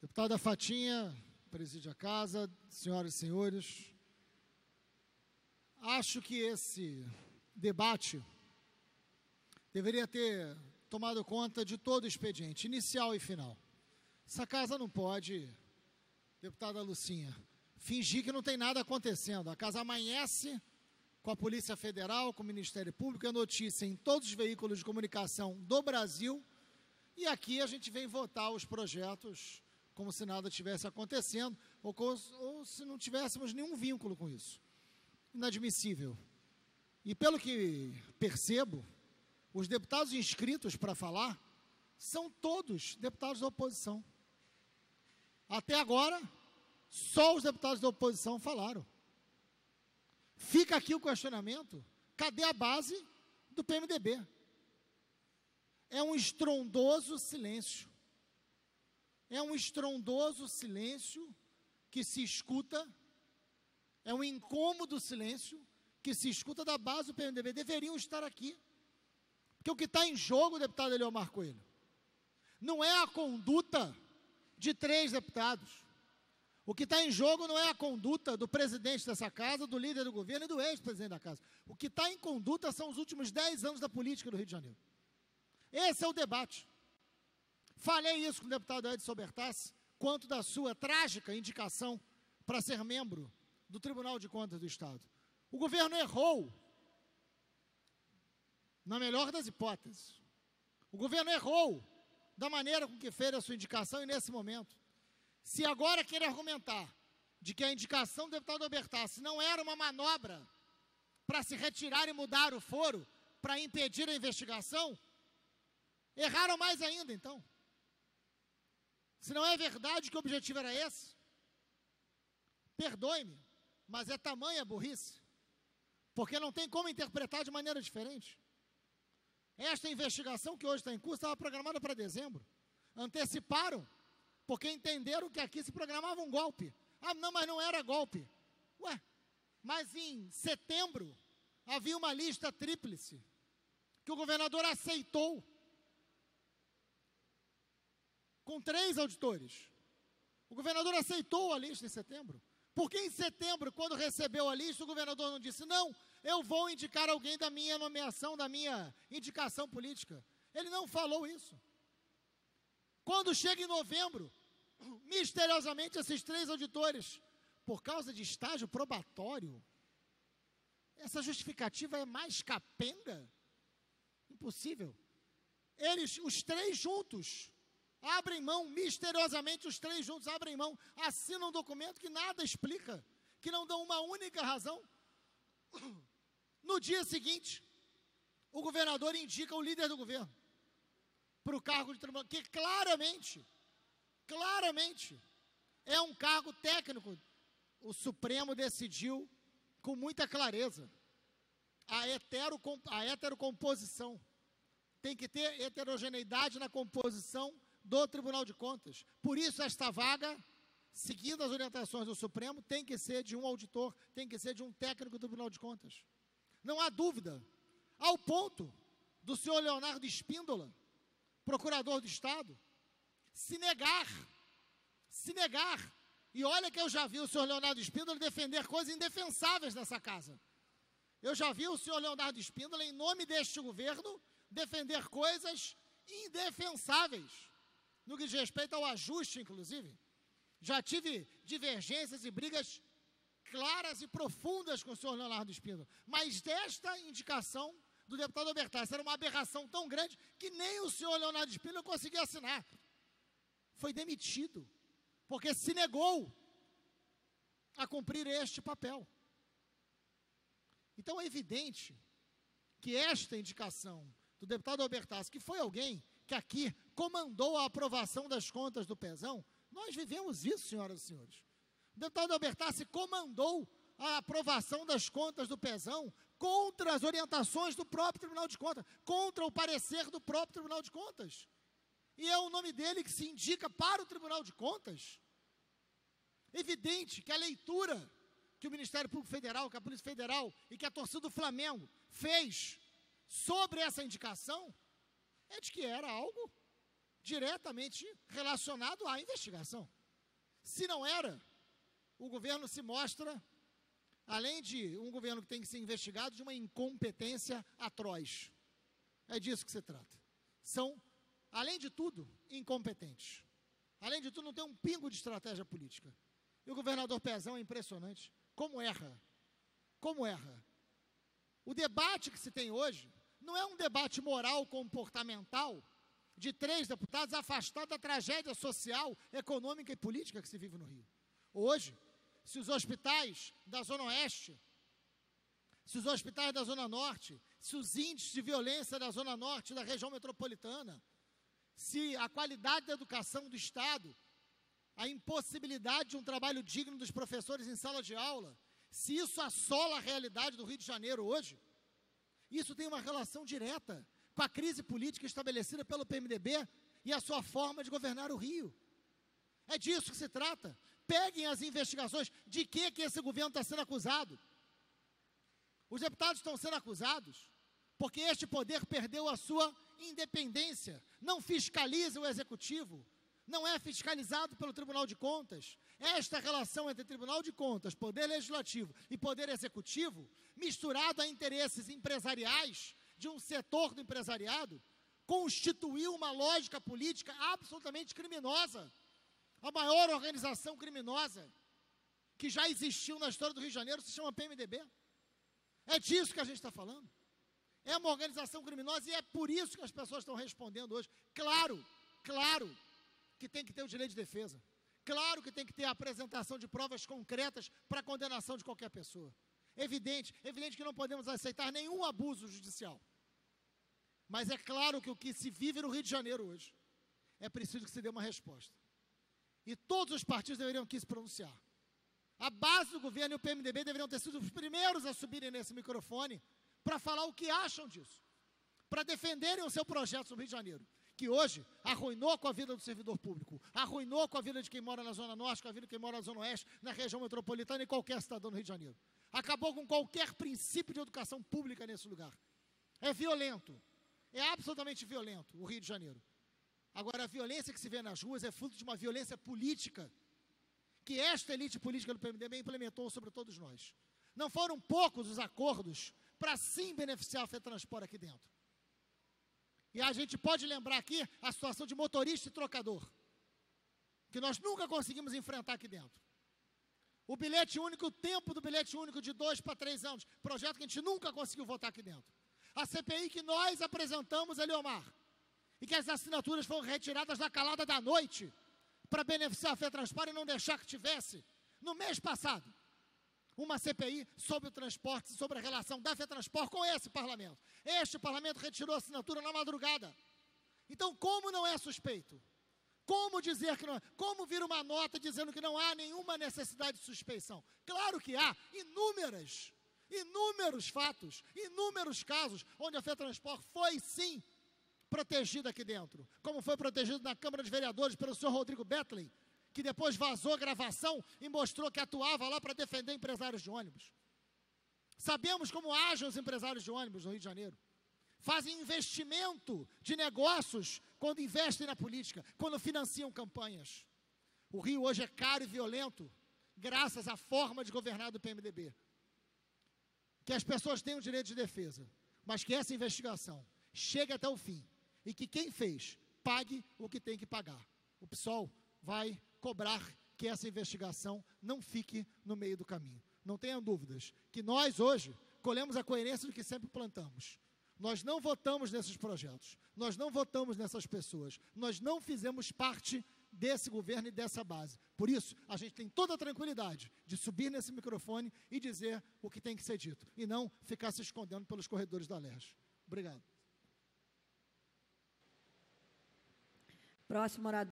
Deputada Fatinha, preside a casa, senhoras e senhores. Acho que esse debate deveria ter tomado conta de todo o expediente, inicial e final. Essa casa não pode, deputada Lucinha, fingir que não tem nada acontecendo. A casa amanhece com a Polícia Federal, com o Ministério Público, é notícia em todos os veículos de comunicação do Brasil, e aqui a gente vem votar os projetos como se nada tivesse acontecendo, ou se não tivéssemos nenhum vínculo com isso. Inadmissível. E pelo que percebo, os deputados inscritos para falar são todos deputados da oposição. Até agora, só os deputados da oposição falaram. Fica aqui o questionamento, cadê a base do PMDB? É um estrondoso silêncio. É um estrondoso silêncio que se escuta, é um incômodo silêncio que se escuta da base do PMDB. Deveriam estar aqui. Porque o que está em jogo, deputado Eliomar Coelho, não é a conduta de 3 deputados. O que está em jogo não é a conduta do presidente dessa casa, do líder do governo e do ex-presidente da casa. O que está em conduta são os últimos 10 anos da política do Rio de Janeiro. Esse é o debate. Falei isso com o deputado Edson Albertassi, quanto da sua trágica indicação para ser membro do Tribunal de Contas do Estado. O governo errou, na melhor das hipóteses. O governo errou da maneira com que fez a sua indicação e nesse momento. Se agora quer argumentar de que a indicação do deputado Albertassi não era uma manobra para se retirar e mudar o foro, para impedir a investigação, erraram mais ainda, então. Se não é verdade que o objetivo era esse, perdoe-me, mas é tamanha burrice, porque não tem como interpretar de maneira diferente. Esta investigação que hoje está em curso estava programada para dezembro. Anteciparam, porque entenderam que aqui se programava um golpe. Ah, não, mas não era golpe. Ué, mas em setembro havia uma lista tríplice que o governador aceitou com 3 auditores. O governador aceitou a lista em setembro. Porque em setembro, quando recebeu a lista, o governador não disse, não, eu vou indicar alguém da minha nomeação, da minha indicação política. Ele não falou isso. Quando chega em novembro, misteriosamente, esses 3 auditores, por causa de estágio probatório, essa justificativa é mais capenga? Impossível. Eles, os 3 juntos, abrem mão, misteriosamente os 3 juntos abrem mão, assinam um documento que nada explica, que não dão uma única razão. No dia seguinte, o governador indica o líder do governo para o cargo de tribunal, que claramente, é um cargo técnico. O Supremo decidiu com muita clareza a heterocomposição. Tem que ter heterogeneidade na composição do Tribunal de Contas. Por isso, esta vaga, seguindo as orientações do Supremo, tem que ser de um auditor, tem que ser de um técnico do Tribunal de Contas. Não há dúvida, ao ponto do senhor Leonardo Espíndola, procurador do Estado, se negar, e olha que eu já vi o senhor Leonardo Espíndola defender coisas indefensáveis nessa casa. Eu já vi o senhor Leonardo Espíndola, em nome deste governo, defender coisas indefensáveis. No que diz respeito ao ajuste, inclusive, já tive divergências e brigas claras e profundas com o senhor Leonardo Espíndola, mas desta indicação do deputado Albertassi era uma aberração tão grande que nem o senhor Leonardo Espíndola conseguiu assinar. Foi demitido, porque se negou a cumprir este papel. Então é evidente que esta indicação do deputado Albertassi, que foi alguém que aqui comandou a aprovação das contas do Pezão, nós vivemos isso, senhoras e senhores. O deputado Albertassi comandou a aprovação das contas do Pezão contra as orientações do próprio Tribunal de Contas, contra o parecer do próprio Tribunal de Contas. E é o nome dele que se indica para o Tribunal de Contas. Evidente que a leitura que o Ministério Público Federal, que a Polícia Federal e que a torcida do Flamengo fez sobre essa indicação é de que era algo diretamente relacionado à investigação. Se não era, o governo se mostra, além de um governo que tem que ser investigado, de uma incompetência atroz. É disso que se trata. São, além de tudo, incompetentes. Além de tudo, não tem um pingo de estratégia política. E o governador Pezão é impressionante. Como erra. Como erra. O debate que se tem hoje não é um debate moral comportamental de 3 deputados afastados da tragédia social, econômica e política que se vive no Rio. Hoje, se os hospitais da Zona Oeste, se os hospitais da Zona Norte, se os índices de violência da Zona Norte, da região metropolitana, se a qualidade da educação do Estado, a impossibilidade de um trabalho digno dos professores em sala de aula, se isso assola a realidade do Rio de Janeiro hoje, isso tem uma relação direta com a crise política estabelecida pelo PMDB e a sua forma de governar o Rio. É disso que se trata. Peguem as investigações de que esse governo está sendo acusado. Os deputados estão sendo acusados porque este poder perdeu a sua independência, não fiscaliza o executivo, não é fiscalizado pelo Tribunal de Contas. Esta relação entre Tribunal de Contas, Poder Legislativo e Poder Executivo, misturado a interesses empresariais de um setor do empresariado, constituiu uma lógica política absolutamente criminosa. A maior organização criminosa que já existiu na história do Rio de Janeiro se chama PMDB. É disso que a gente está falando. É uma organização criminosa e é por isso que as pessoas estão respondendo hoje. Claro, claro que tem que ter o direito de defesa. Claro que tem que ter a apresentação de provas concretas para a condenação de qualquer pessoa. Evidente, evidente que não podemos aceitar nenhum abuso judicial. Mas é claro que o que se vive no Rio de Janeiro hoje é preciso que se dê uma resposta. E todos os partidos deveriam aqui se pronunciar. A base do governo e o PMDB deveriam ter sido os primeiros a subirem nesse microfone para falar o que acham disso, para defenderem o seu projeto no Rio de Janeiro, que hoje arruinou com a vida do servidor público, arruinou com a vida de quem mora na Zona Norte, com a vida de quem mora na Zona Oeste, na região metropolitana e qualquer cidadão do Rio de Janeiro. Acabou com qualquer princípio de educação pública nesse lugar. É violento, é absolutamente violento o Rio de Janeiro. Agora, a violência que se vê nas ruas é fruto de uma violência política que esta elite política do PMDB implementou sobre todos nós. Não foram poucos os acordos para sim beneficiar a FETransport aqui dentro. E a gente pode lembrar aqui a situação de motorista e trocador, que nós nunca conseguimos enfrentar aqui dentro. O bilhete único, o tempo do bilhete único de 2 para 3 anos, projeto que a gente nunca conseguiu votar aqui dentro. A CPI que nós apresentamos, Eliomar, e que as assinaturas foram retiradas na calada da noite para beneficiar a FETransport e não deixar que tivesse, no mês passado, uma CPI sobre o transporte, sobre a relação da FETransport com esse parlamento. Este parlamento retirou a assinatura na madrugada. Então, como não é suspeito? Como dizer que não é? Como vir uma nota dizendo que não há nenhuma necessidade de suspeição? Claro que há inúmeros fatos, inúmeros casos onde a FETransport foi, sim, protegido aqui dentro, como foi protegido na Câmara de Vereadores pelo senhor Rodrigo Betley, que depois vazou a gravação e mostrou que atuava lá para defender empresários de ônibus. Sabemos como agem os empresários de ônibus no Rio de Janeiro. Fazem investimento de negócios quando investem na política, quando financiam campanhas. O Rio hoje é caro e violento, graças à forma de governar do PMDB. Que as pessoas tenham o direito de defesa, mas que essa investigação chegue até o fim. E que quem fez, pague o que tem que pagar. O PSOL vai cobrar que essa investigação não fique no meio do caminho. Não tenham dúvidas que nós, hoje, colhemos a coerência do que sempre plantamos. Nós não votamos nesses projetos. Nós não votamos nessas pessoas. Nós não fizemos parte desse governo e dessa base. Por isso, a gente tem toda a tranquilidade de subir nesse microfone e dizer o que tem que ser dito. E não ficar se escondendo pelos corredores da Alerj. Obrigado. Próximo orador.